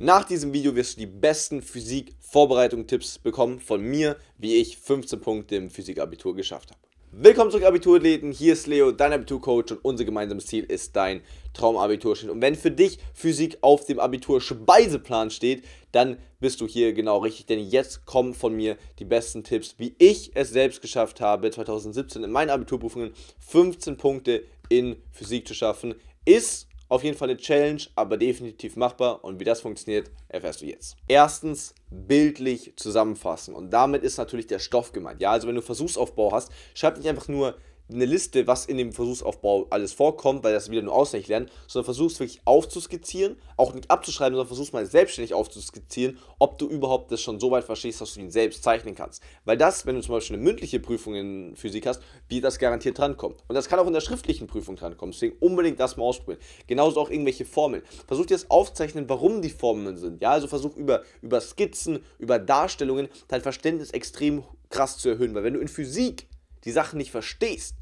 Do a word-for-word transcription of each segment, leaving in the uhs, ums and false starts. Nach diesem Video wirst du die besten Physik-Vorbereitung-Tipps bekommen von mir, wie ich fünfzehn Punkte im Physik-Abitur geschafft habe. Willkommen zurück, Abiturathleten. Hier ist Leo, dein Abiturcoach, und unser gemeinsames Ziel ist dein Traumabiturschnitt. Und wenn für dich Physik auf dem Abitur-Speiseplan steht, dann bist du hier genau richtig, denn jetzt kommen von mir die besten Tipps, wie ich es selbst geschafft habe, zweitausendsiebzehn in meinen Abiturprüfungen fünfzehn Punkte in Physik zu schaffen. Ist auf jeden Fall eine Challenge, aber definitiv machbar, und wie das funktioniert, erfährst du jetzt. Erstens, bildlich zusammenfassen, und damit ist natürlich der Stoff gemeint. Ja, also wenn du Versuchsaufbau hast, schreib nicht einfach nur eine Liste, was in dem Versuchsaufbau alles vorkommt, weil das wieder nur auswendig lernen, sondern versuchst wirklich aufzuskizzieren, auch nicht abzuschreiben, sondern versuchst mal selbstständig aufzuskizzieren, ob du überhaupt das schon so weit verstehst, dass du ihn selbst zeichnen kannst. Weil das, wenn du zum Beispiel eine mündliche Prüfung in Physik hast, wie das garantiert drankommt. Und das kann auch in der schriftlichen Prüfung drankommen, deswegen unbedingt das mal ausprobieren. Genauso auch irgendwelche Formeln. Versuch dir das aufzuzeichnen, warum die Formeln sind. Ja, also versuch über, über Skizzen, über Darstellungen dein Verständnis extrem krass zu erhöhen, weil wenn du in Physik die Sachen nicht verstehst,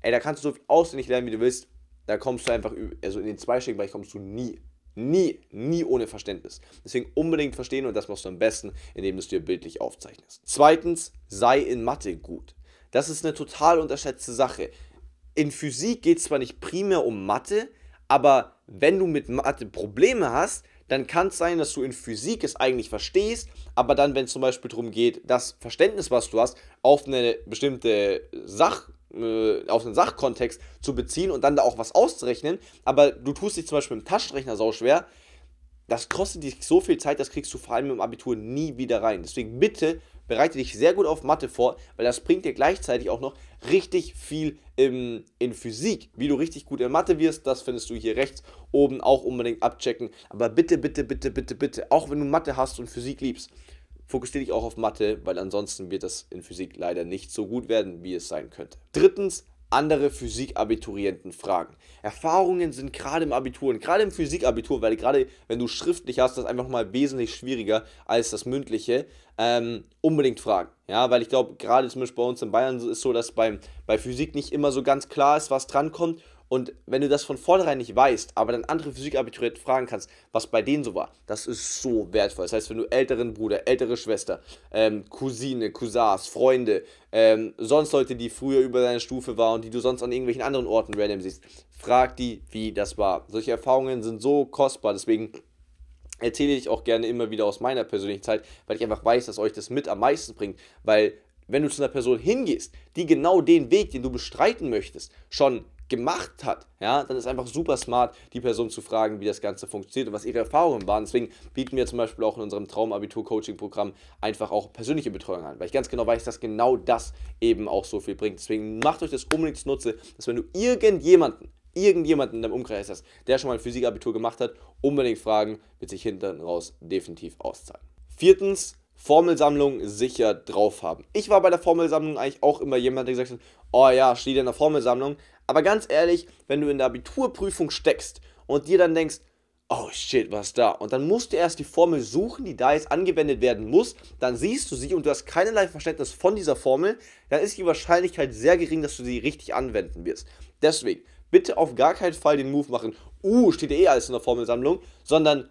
ey, da kannst du so viel auswendig lernen, wie du willst, da kommst du einfach, also in den zweistelligen Bereich kommst du nie, nie, nie ohne Verständnis. Deswegen unbedingt verstehen, und das machst du am besten, indem du es dir bildlich aufzeichnest. Zweitens, sei in Mathe gut. Das ist eine total unterschätzte Sache. In Physik geht es zwar nicht primär um Mathe, aber wenn du mit Mathe Probleme hast, dann kann es sein, dass du in Physik es eigentlich verstehst, aber dann, wenn es zum Beispiel darum geht, das Verständnis, was du hast, auf eine bestimmte Sach, äh, auf einen Sachkontext zu beziehen und dann da auch was auszurechnen, aber du tust dich zum Beispiel mit dem Taschenrechner sauschwer, das kostet dich so viel Zeit, das kriegst du vor allem im Abitur nie wieder rein. Deswegen bitte bereite dich sehr gut auf Mathe vor, weil das bringt dir gleichzeitig auch noch richtig viel im, in Physik. Wie du richtig gut in Mathe wirst, das findest du hier rechts oben, auch unbedingt abchecken. Aber bitte, bitte, bitte, bitte, bitte, auch wenn du Mathe hast und Physik liebst, fokussiere dich auch auf Mathe, weil ansonsten wird das in Physik leider nicht so gut werden, wie es sein könnte. Drittens, andere Physik-Abiturienten fragen. Erfahrungen sind gerade im Abitur und gerade im Physik-Abitur, weil gerade wenn du schriftlich hast, das einfach mal wesentlich schwieriger als das mündliche, ähm, unbedingt fragen. Ja, weil ich glaube, gerade zum Beispiel bei uns in Bayern ist es so, dass beim, bei Physik nicht immer so ganz klar ist, was drankommt. Und wenn du das von vornherein nicht weißt, aber dann andere Physik-Abiturienten fragen kannst, was bei denen so war, das ist so wertvoll. Das heißt, wenn du älteren Bruder, ältere Schwester, ähm, Cousine, Cousins, Freunde, ähm, sonst Leute, die früher über deine Stufe waren und die du sonst an irgendwelchen anderen Orten random siehst, frag die, wie das war. Solche Erfahrungen sind so kostbar, deswegen erzähle ich auch gerne immer wieder aus meiner persönlichen Zeit, weil ich einfach weiß, dass euch das mit am meisten bringt, weil wenn du zu einer Person hingehst, die genau den Weg, den du bestreiten möchtest, schon gemacht hat, ja, dann ist einfach super smart, die Person zu fragen, wie das Ganze funktioniert und was ihre Erfahrungen waren. Deswegen bieten wir zum Beispiel auch in unserem Traumabitur-Coaching-Programm einfach auch persönliche Betreuung an, weil ich ganz genau weiß, dass genau das eben auch so viel bringt. Deswegen macht euch das unbedingt zunutze, dass wenn du irgendjemanden, irgendjemanden in deinem Umkreis hast, der schon mal ein Physikabitur gemacht hat, unbedingt fragen, wird sich hinten raus definitiv auszahlen. Viertens, Formelsammlung sicher drauf haben. Ich war bei der Formelsammlung eigentlich auch immer jemand, der gesagt hat, oh ja, steht in der Formelsammlung. Aber ganz ehrlich, wenn du in der Abiturprüfung steckst und dir dann denkst, oh shit, was da? Und dann musst du erst die Formel suchen, die da jetzt angewendet werden muss, dann siehst du sie und du hast keinerlei Verständnis von dieser Formel, dann ist die Wahrscheinlichkeit sehr gering, dass du sie richtig anwenden wirst. Deswegen, bitte auf gar keinen Fall den Move machen, uh, steht ja eh alles in der Formelsammlung, sondern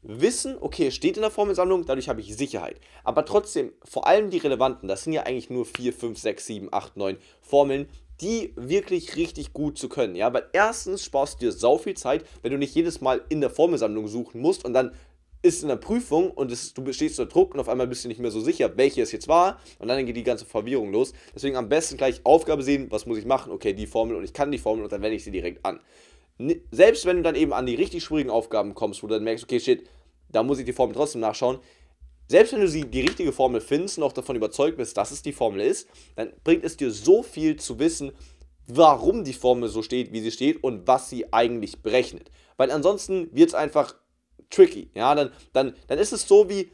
wissen, okay, steht in der Formelsammlung, dadurch habe ich Sicherheit. Aber trotzdem, vor allem die relevanten, das sind ja eigentlich nur vier, fünf, sechs, sieben, acht, neun Formeln, die wirklich richtig gut zu können, ja, weil erstens sparst du dir sau viel Zeit, wenn du nicht jedes Mal in der Formelsammlung suchen musst und dann ist in der Prüfung und es, du stehst unter Druck und auf einmal bist du nicht mehr so sicher, welche es jetzt war, und dann geht die ganze Verwirrung los. Deswegen am besten gleich Aufgabe sehen, was muss ich machen, okay, die Formel, und ich kann die Formel und dann wende ich sie direkt an. Selbst wenn du dann eben an die richtig schwierigen Aufgaben kommst, wo du dann merkst, okay, shit, da muss ich die Formel trotzdem nachschauen. Selbst wenn du sie, die richtige Formel findest und auch davon überzeugt bist, dass es die Formel ist, dann bringt es dir so viel zu wissen, warum die Formel so steht, wie sie steht und was sie eigentlich berechnet. Weil ansonsten wird es einfach tricky. Ja, dann, dann, dann ist es so wie,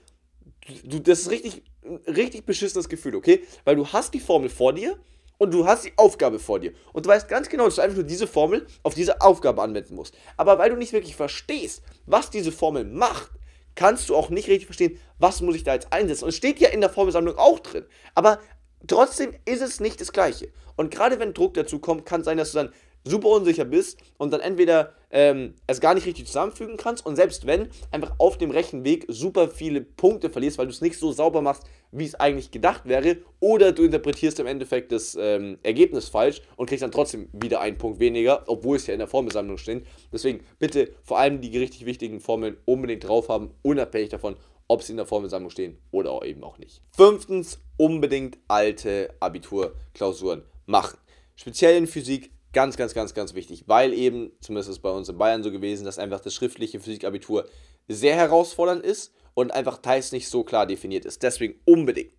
du, das ist richtig, richtig beschissenes Gefühl, okay? Weil du hast die Formel vor dir und du hast die Aufgabe vor dir. Und du weißt ganz genau, dass du einfach nur diese Formel auf diese Aufgabe anwenden musst. Aber weil du nicht wirklich verstehst, was diese Formel macht, kannst du auch nicht richtig verstehen, was muss ich da jetzt einsetzen. Und es steht ja in der Formelsammlung auch drin. Aber trotzdem ist es nicht das Gleiche. Und gerade wenn Druck dazu kommt, kann es sein, dass du dann super unsicher bist und dann entweder ähm, es gar nicht richtig zusammenfügen kannst und selbst wenn, einfach auf dem rechten Weg super viele Punkte verlierst, weil du es nicht so sauber machst, wie es eigentlich gedacht wäre, oder du interpretierst im Endeffekt das ähm, Ergebnis falsch und kriegst dann trotzdem wieder einen Punkt weniger, obwohl es ja in der Formelsammlung steht. Deswegen bitte vor allem die richtig wichtigen Formeln unbedingt drauf haben, unabhängig davon, ob sie in der Formelsammlung stehen oder auch eben auch nicht. Fünftens, unbedingt alte Abiturklausuren machen. Speziell in Physik, ganz, ganz, ganz, ganz wichtig, weil eben, zumindest ist es bei uns in Bayern so gewesen, dass einfach das schriftliche Physikabitur sehr herausfordernd ist und einfach teils nicht so klar definiert ist. Deswegen unbedingt,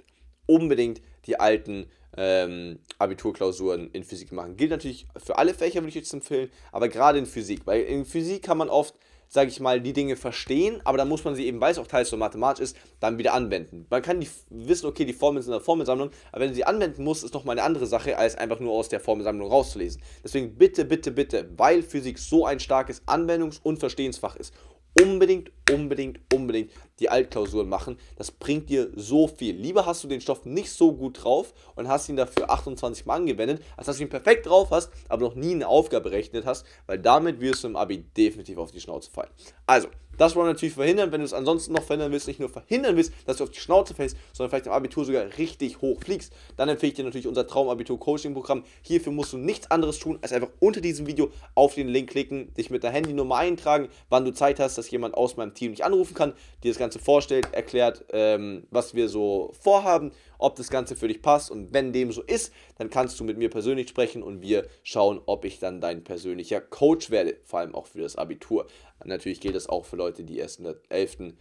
unbedingt die alten ähm, Abiturklausuren in Physik machen. Gilt natürlich für alle Fächer, würde ich jetzt empfehlen, aber gerade in Physik, weil in Physik kann man oft, sage ich mal, die Dinge verstehen, aber dann muss man sie eben, weil es auch teils so mathematisch ist, dann wieder anwenden. Man kann die wissen, okay, die Formeln sind in der Formelsammlung, aber wenn du sie anwenden musst, ist nochmal eine andere Sache, als einfach nur aus der Formelsammlung rauszulesen. Deswegen bitte, bitte, bitte, weil Physik so ein starkes Anwendungs- und Verstehensfach ist, unbedingt, unbedingt, unbedingt die Altklausuren machen. Das bringt dir so viel. Lieber hast du den Stoff nicht so gut drauf und hast ihn dafür achtundzwanzig Mal angewendet, als dass du ihn perfekt drauf hast, aber noch nie eine Aufgabe berechnet hast, weil damit wirst du im Abi definitiv auf die Schnauze fallen. Also, das wollen wir natürlich verhindern, wenn du es ansonsten noch verhindern willst, nicht nur verhindern willst, dass du auf die Schnauze fällst, sondern vielleicht im Abitur sogar richtig hoch fliegst, dann empfehle ich dir natürlich unser Traumabitur-Coaching-Programm. Hierfür musst du nichts anderes tun, als einfach unter diesem Video auf den Link klicken, dich mit der Handynummer eintragen, wann du Zeit hast, dass jemand aus meinem Team dich anrufen kann, dir das Ganze vorstellt, erklärt, ähm, was wir so vorhaben, ob das Ganze für dich passt, und wenn dem so ist, dann kannst du mit mir persönlich sprechen und wir schauen, ob ich dann dein persönlicher Coach werde, vor allem auch für das Abitur. Natürlich gilt das auch für Leute, die erst in der elften,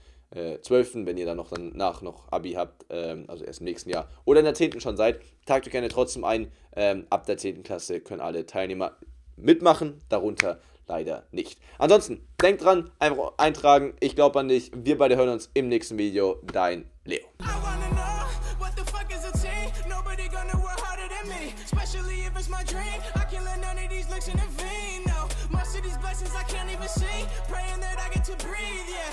zwölften wenn ihr dann noch danach noch Abi habt, ähm, also erst im nächsten Jahr oder in der zehnten schon seid, tragt euch gerne trotzdem ein. Ähm, ab der zehnten Klasse können alle Teilnehmer mitmachen, darunter leider nicht. Ansonsten, denkt dran, einfach eintragen. Ich glaube an dich. Wir beide hören uns im nächsten Video. Dein Leo. Praying that I get to breathe, yeah.